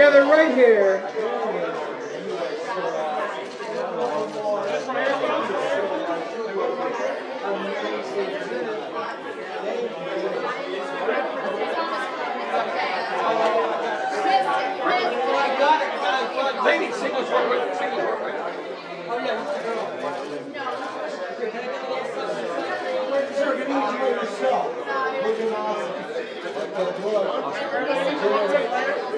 together right here. Ladies, singles work with singles work with. Oh yeah. Sure, give me yourself. Looking awesome.